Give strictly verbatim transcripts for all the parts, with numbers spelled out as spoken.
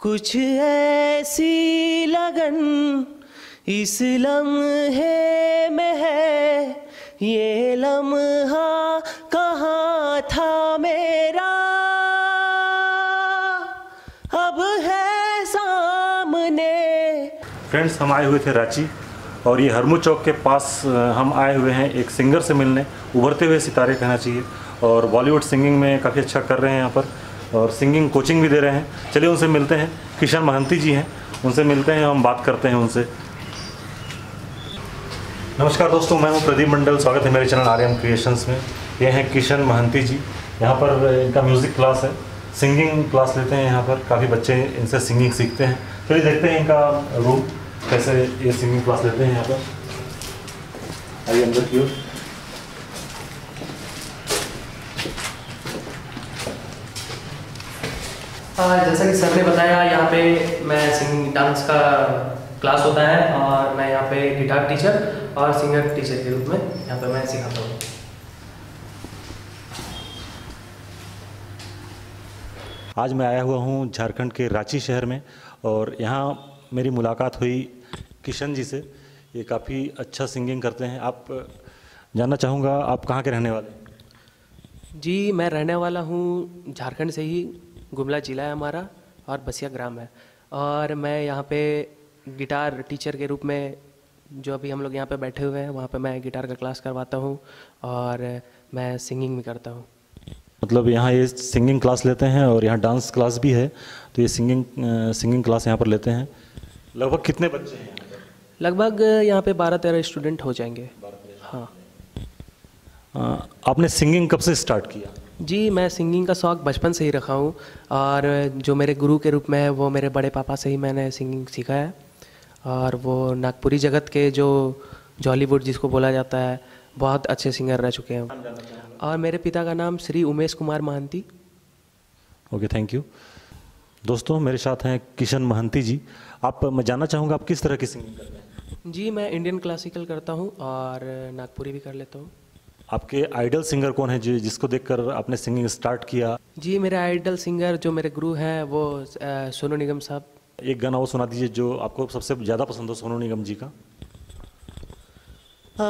कुछ ऐसी लगन इस लम्हे में है, ये लम्हा कहाँ था मेरा, अब है सामने। फ्रेंड्स, हम आए हुए थे रांची और ये हरमू चौक के पास हम आए हुए हैं एक सिंगर से मिलने, उभरते हुए सितारे कहना चाहिए, और बॉलीवुड सिंगिंग में काफ़ी अच्छा कर रहे हैं यहाँ पर और सिंगिंग कोचिंग भी दे रहे हैं। चलिए उनसे मिलते हैं। किशन महंती जी हैं, उनसे मिलते हैं, हम बात करते हैं उनसे। नमस्कार दोस्तों, मैं हूं प्रदीप मंडल, स्वागत है मेरे चैनल आरएम क्रिएशंस में। ये हैं किशन महंती जी, यहाँ पर इनका म्यूज़िक क्लास है, सिंगिंग क्लास लेते हैं यहाँ पर, काफ़ी बच्चे इनसे सिंगिंग सीखते हैं। चलिए देखते हैं इनका रूम कैसे, ये सिंगिंग क्लास लेते हैं यहाँ पर। आइए अंदर की ओर। जैसा कि सर ने बताया, यहाँ पे मैं सिंगिंग डांस का क्लास होता है और मैं यहाँ पे गिटार टीचर और सिंगर टीचर के रूप में यहाँ पे मैं सिखाता हूँ। आज मैं आया हुआ हूँ झारखंड के रांची शहर में और यहाँ मेरी मुलाकात हुई किशन जी से। ये काफ़ी अच्छा सिंगिंग करते हैं। आप, जानना चाहूँगा आप कहाँ के रहने वाले हैं? जी, मैं रहने वाला हूँ झारखंड से ही, गुमला जिला है हमारा और बसिया ग्राम है, और मैं यहाँ पे गिटार टीचर के रूप में, जो अभी हम लोग यहाँ पे बैठे हुए हैं वहाँ पे मैं गिटार का क्लास करवाता हूँ और मैं सिंगिंग भी करता हूँ। मतलब यहाँ ये सिंगिंग क्लास लेते हैं और यहाँ डांस क्लास भी है, तो ये सिंगिंग सिंगिंग क्लास यहाँ पर लेते हैं। लगभग कितने बच्चे हैं? लगभग यहाँ पे बारह तेरह स्टूडेंट हो जाएंगे। हाँ। आपने सिंगिंग कब से स्टार्ट किया? जी, मैं सिंगिंग का शौक़ बचपन से ही रखा हूँ और जो मेरे गुरु के रूप में है वो मेरे बड़े पापा से ही मैंने सिंगिंग सीखा है, और वो नागपुरी जगत के जो जॉलीवुड जिसको बोला जाता है, बहुत अच्छे सिंगर रह चुके हैं। और मेरे पिता का नाम Shri Umesh Kumar Mohanty. Okay, thank you. दोस्तों, मेरे साथ हैं किशन महंती जी। आप, मैं जानना चाहूँगा आप किस तरह की सिंगिंग करते हैं? जी, मैं इंडियन क्लासिकल करता हूँ और नागपुरी भी कर लेता हूँ। आपके आइडल सिंगर कौन है जी, जिसको देखकर आपने सिंगिंग स्टार्ट किया? जी, मेरे आइडल सिंगर जो मेरे गुरु हैं वो सोनू निगम साहब। एक गाना वो सुना दीजिए जो आपको सबसे ज़्यादा पसंद हो सोनू निगम जी का।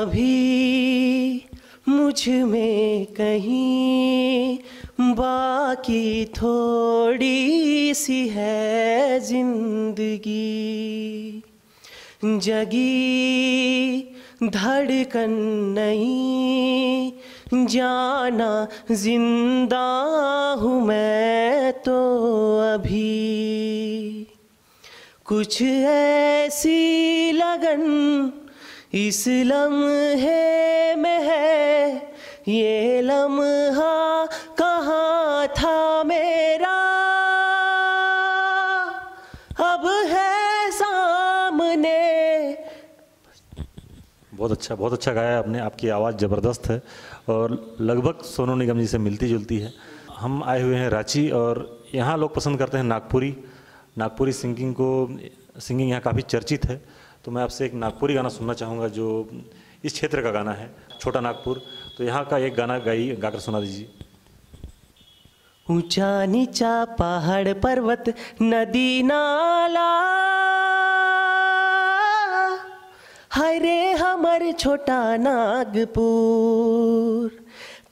अभी मुझ में कहीं बाकी थोड़ी सी है जिंदगी, जगी धड़कन नहीं जाना, जिंदा हूँ मैं तो अभी। कुछ ऐसी लगन इस लम्हे में है, ये लम्हा कहाँ था मेरा, अब है सामने। बहुत अच्छा, बहुत अच्छा गाया आपने, आपकी आवाज़ ज़बरदस्त है और लगभग सोनू निगम जी से मिलती जुलती है। हम आए हुए हैं रांची और यहाँ लोग पसंद करते हैं नागपुरी, नागपुरी सिंगिंग को, सिंगिंग यहाँ काफ़ी चर्चित है। तो मैं आपसे एक नागपुरी गाना सुनना चाहूँगा जो इस क्षेत्र का गाना है, छोटा नागपुर, तो यहाँ का एक गाना गाई गाकर सुना दीजिए। ऊंचा नीचा पहाड़ पर्वत नदी नाला, हरे हमर छोटा नागपुर,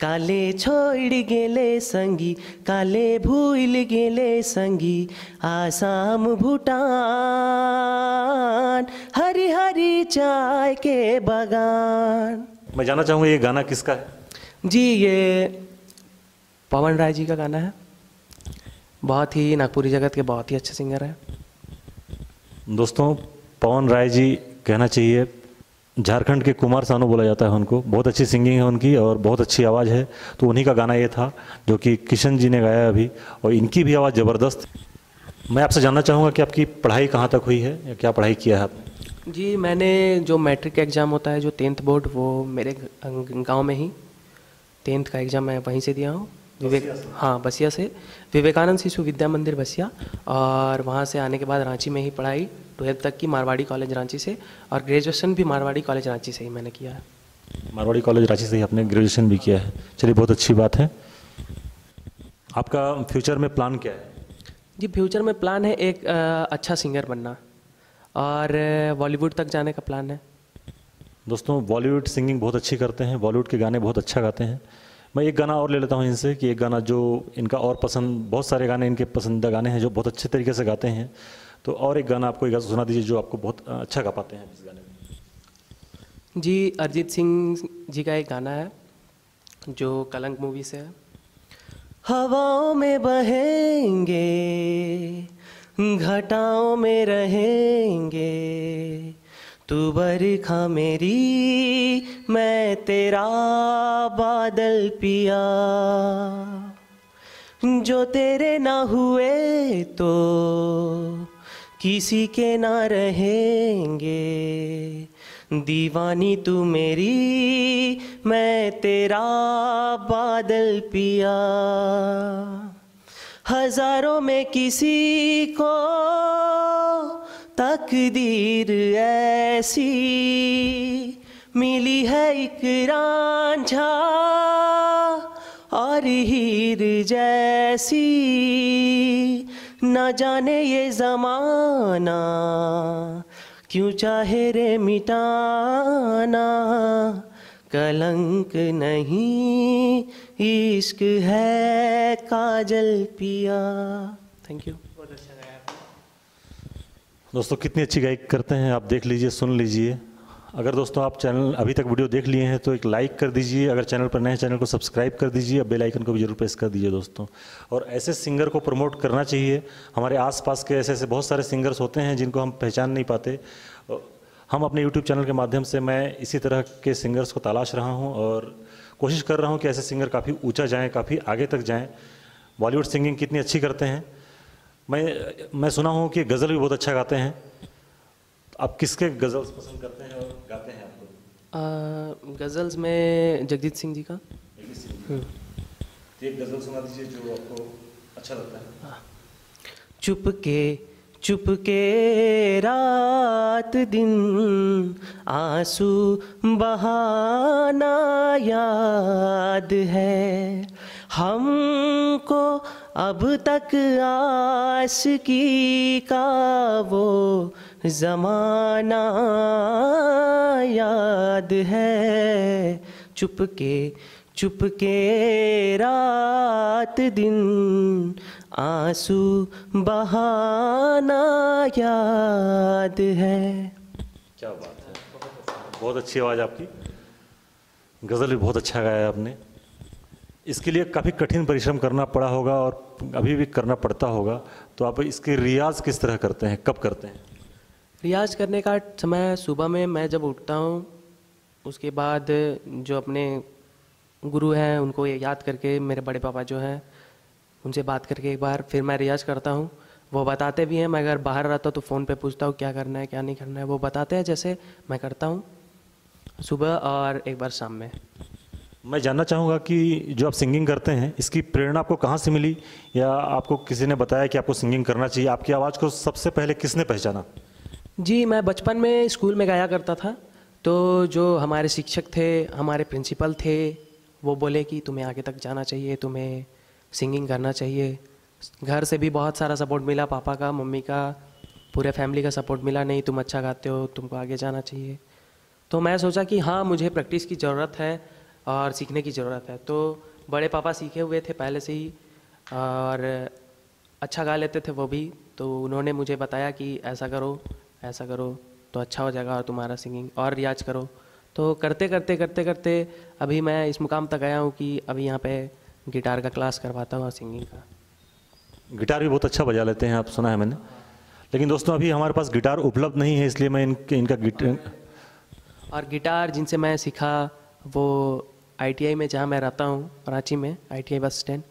काले छोड़ गेले संगी, काले भूल गेले संगी, आसाम भूटान, हरी हरी चाय के बगान। मैं जानना चाहूँगा ये गाना किसका है? जी, ये पवन राय जी का गाना है, बहुत ही नागपुरी जगत के बहुत ही अच्छे सिंगर हैं। दोस्तों, पवन राय जी कहना चाहिए झारखंड के कुमार सानू बोला जाता है उनको, बहुत अच्छी सिंगिंग है उनकी और बहुत अच्छी आवाज़ है। तो उन्हीं का गाना ये था जो कि किशन जी ने गाया अभी, और इनकी भी आवाज़ ज़बरदस्त। मैं आपसे जानना चाहूँगा कि आपकी पढ़ाई कहाँ तक हुई है या क्या पढ़ाई किया है आपने? जी, मैंने जो मैट्रिक एग्ज़ाम होता है, जो टेंथ बोर्ड, वो मेरे गाँव में ही टेंथ का एग्ज़ाम मैं वहीं से दिया हूँ, विवेक हाँ बसिया से, विवेकानंद शिशु विद्या मंदिर बसिया, और वहाँ से आने के बाद रांची में ही पढ़ाई ट्वेल्थ तक की मारवाड़ी कॉलेज रांची से, और ग्रेजुएशन भी मारवाड़ी कॉलेज रांची से ही मैंने किया है। मारवाड़ी कॉलेज रांची से ही आपने ग्रेजुएशन भी किया है। चलिए, बहुत अच्छी बात है। आपका फ्यूचर में प्लान क्या है? जी फ्यूचर में प्लान है एक अच्छा सिंगर बनना और बॉलीवुड तक जाने का प्लान है। दोस्तों बॉलीवुड सिंगिंग बहुत अच्छी करते हैं, बॉलीवुड के गाने बहुत अच्छा गाते हैं। मैं एक गाना और ले लेता हूं इनसे कि एक गाना जो इनका और पसंद, बहुत सारे गाने इनके पसंदीदा गाने हैं जो बहुत अच्छे तरीके से गाते हैं, तो और एक गाना आपको एक गाना सुना दीजिए जो आपको बहुत अच्छा गा पाते हैं इस गाने में। जी अरिजीत सिंह जी का एक गाना है जो कलंक मूवी से है। हवाओं में बहेंगे घटाओं में रहेंगे, तू बरखा मेरी मैं तेरा बादल पिया, जो तेरे ना हुए तो किसी के ना रहेंगे, दीवानी तू मेरी मैं तेरा बादल पिया, हजारों में किसी को तकदीर ऐसी मिली है, एक रांझा और हीर जैसी, न जाने ये जमाना क्यों चाहे रे मिटाना, कलंक नहीं इश्क है काजल पिया। Thank you. दोस्तों कितनी अच्छी गायक करते हैं, आप देख लीजिए सुन लीजिए। अगर दोस्तों आप चैनल अभी तक वीडियो देख लिए हैं तो एक लाइक कर दीजिए, अगर चैनल पर नए हैं चैनल को सब्सक्राइब कर दीजिए, बेल आइकन को भी जरूर प्रेस कर दीजिए दोस्तों। और ऐसे सिंगर को प्रमोट करना चाहिए। हमारे आसपास के ऐसे ऐसे बहुत सारे सिंगर्स होते हैं जिनको हम पहचान नहीं पाते। हम अपने यूट्यूब चैनल के माध्यम से मैं इसी तरह के सिंगर्स को तलाश रहा हूँ और कोशिश कर रहा हूँ कि ऐसे सिंगर काफ़ी ऊँचा जाएँ, काफ़ी आगे तक जाएँ। बॉलीवुड सिंगिंग कितनी अच्छी करते हैं। मैं मैं सुना हूँ कि गज़ल भी बहुत अच्छा गाते हैं। आप किसके गज़ल्स पसंद करते हैं और गाते हैं आपको? गज़ल्स में जगदीश सिंह जी का एक गज़ल सुना दीजिए जो आपको अच्छा लगता है। चुपके चुपके रात दिन आंसू बहाना याद है, हमको अब तक आशिकी का वो ज़माना याद है, चुपके चुपके रात दिन आंसू बहाना याद है। क्या बात है, बहुत अच्छी आवाज़ आपकी, गज़ल भी बहुत अच्छा गाया आपने। इसके लिए काफ़ी कठिन परिश्रम करना पड़ा होगा और अभी भी करना पड़ता होगा, तो आप इसके रियाज किस तरह करते हैं, कब करते हैं? रियाज करने का समय सुबह में मैं जब उठता हूँ, उसके बाद जो अपने गुरु हैं उनको याद करके, मेरे बड़े पापा जो हैं उनसे बात करके एक बार फिर मैं रियाज करता हूँ। वो बताते भी हैं, मैं अगर बाहर रहता हूँ तो फ़ोन पर पूछता हूँ क्या करना है क्या नहीं करना है, वो बताते हैं, जैसे मैं करता हूँ सुबह और एक बार शाम में। मैं जानना चाहूँगा कि जो आप सिंगिंग करते हैं इसकी प्रेरणा आपको कहाँ से मिली, या आपको किसी ने बताया कि आपको सिंगिंग करना चाहिए? आपकी आवाज़ को सबसे पहले किसने पहचाना? जी मैं बचपन में स्कूल में गाया करता था, तो जो हमारे शिक्षक थे, हमारे प्रिंसिपल थे, वो बोले कि तुम्हें आगे तक जाना चाहिए, तुम्हें सिंगिंग करना चाहिए। घर से भी बहुत सारा सपोर्ट मिला, पापा का, मम्मी का, पूरे फैमिली का सपोर्ट मिला, नहीं तुम अच्छा गाते हो, तुमको आगे जाना चाहिए। तो मैं सोचा कि हाँ मुझे प्रैक्टिस की ज़रूरत है और सीखने की ज़रूरत है। तो बड़े पापा सीखे हुए थे पहले से ही और अच्छा गा लेते थे वो भी, तो उन्होंने मुझे बताया कि ऐसा करो ऐसा करो तो अच्छा हो जाएगा और तुम्हारा सिंगिंग, और रियाज करो। तो करते करते करते करते अभी मैं इस मुकाम तक आया हूँ कि अभी यहाँ पे गिटार का क्लास करवाता हूँ और सिंगिंग का। गिटार भी बहुत अच्छा बजा लेते हैं आप, सुना है मैंने। लेकिन दोस्तों अभी हमारे पास गिटार उपलब्ध नहीं है, इसलिए मैं इनके इनका गिटार और गिटार जिनसे मैं सीखा वो आई टी आई में जहाँ मैं रहता हूँ कराची में, I T I bus stand,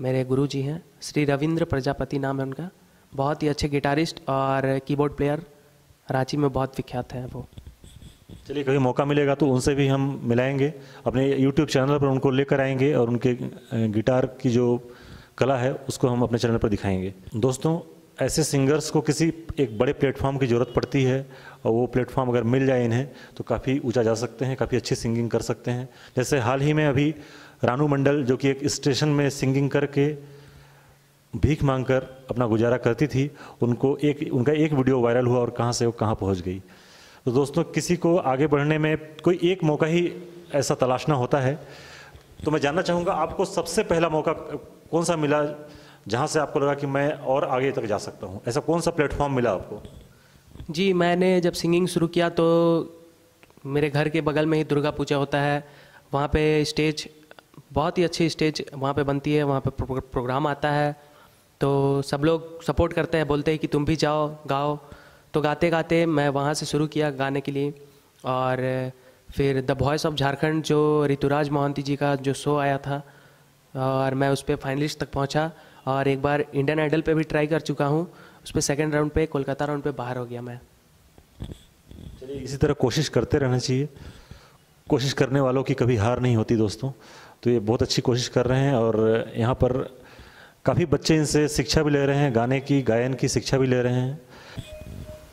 मेरे गुरुजी हैं श्री रविंद्र प्रजापति नाम है उनका, बहुत ही अच्छे गिटारिस्ट और कीबोर्ड प्लेयर, कराची में बहुत विख्यात हैं वो। चलिए कभी मौका मिलेगा तो उनसे भी हम मिलाएंगे, अपने यूट्यूब चैनल पर उनको लेकर आएंगे और उनके गिटार की जो कला है उसको हम अपने चैनल पर दिखाएंगे। दोस्तों ऐसे सिंगर्स को किसी एक बड़े प्लेटफॉर्म की ज़रूरत पड़ती है और वो प्लेटफॉर्म अगर मिल जाए इन्हें तो काफ़ी ऊंचा जा सकते हैं, काफ़ी अच्छी सिंगिंग कर सकते हैं। जैसे हाल ही में अभी रानू मंडल जो कि एक स्टेशन में सिंगिंग करके भीख मांगकर अपना गुजारा करती थी, उनको एक उनका एक वीडियो वायरल हुआ और कहाँ से वो कहाँ पहुँच गई। तो दोस्तों, किसी को आगे बढ़ने में कोई एक मौका ही ऐसा तलाशना होता है, तो मैं जानना चाहूँगा आपको सबसे पहला मौका कौन सा मिला जहाँ से आपको लगा कि मैं और आगे तक जा सकता हूँ, ऐसा कौन सा प्लेटफॉर्म मिला आपको? जी, मैंने जब सिंगिंग शुरू किया तो मेरे घर के बगल में ही दुर्गा पूजा होता है, वहाँ पे स्टेज, बहुत ही अच्छी स्टेज वहाँ पे बनती है, वहाँ पे प्रोग्राम आता है, तो सब लोग सपोर्ट करते हैं, बोलते हैं कि तुम भी जाओ गाओ। तो गाते गाते मैं वहाँ से शुरू किया गाने के लिए, और फिर द वॉइस ऑफ झारखंड जो ऋतुराज मोहंती जी का जो शो आया था, और मैं उस पर फाइनलिस्ट तक पहुँचा, और एक बार इंडियन आइडल पे भी ट्राई कर चुका हूँ, उस पर सेकेंड राउंड पे, कोलकाता राउंड पे बाहर हो गया मैं। चलिए, इसी तरह कोशिश करते रहना चाहिए, कोशिश करने वालों की कभी हार नहीं होती दोस्तों। तो ये बहुत अच्छी कोशिश कर रहे हैं, और यहाँ पर काफ़ी बच्चे इनसे शिक्षा भी ले रहे हैं, गाने की गायन की शिक्षा भी ले रहे हैं।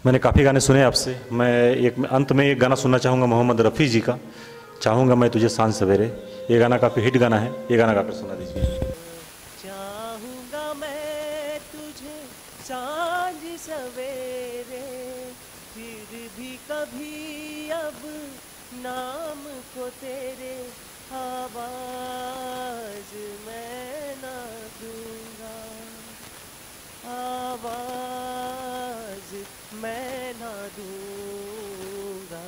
मैंने काफ़ी गाने सुने आपसे, मैं एक अंत में एक गाना सुनना चाहूँगा मोहम्मद रफ़ी जी का, चाहूँगा मैं तुझे सांझ सवेरे, ये गाना काफ़ी हिट गाना है, ये गाना गाकर सुना दीजिए। सवेरे फिर भी कभी अब नाम को तेरे आवाज मैं ना दूंगा, आवाज मैं ना दूंगा।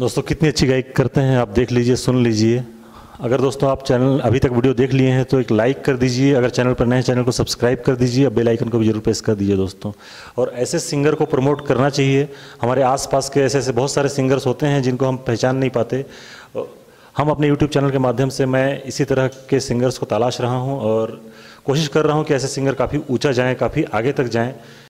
दोस्तों, कितनी अच्छी गायकी करते हैं आप, देख लीजिए सुन लीजिए। अगर दोस्तों आप चैनल अभी तक वीडियो देख लिए हैं तो एक लाइक कर दीजिए, अगर चैनल पर नए चैनल को सब्सक्राइब कर दीजिए, और बेल आइकन को भी जरूर प्रेस कर दीजिए दोस्तों। और ऐसे सिंगर को प्रमोट करना चाहिए, हमारे आसपास के ऐसे ऐसे बहुत सारे सिंगर्स होते हैं जिनको हम पहचान नहीं पाते। हम अपने यूट्यूब चैनल के माध्यम से मैं इसी तरह के सिंगर्स को तलाश रहा हूँ, और कोशिश कर रहा हूँ कि ऐसे सिंगर काफ़ी ऊँचा जाएँ, काफ़ी आगे तक जाएँ।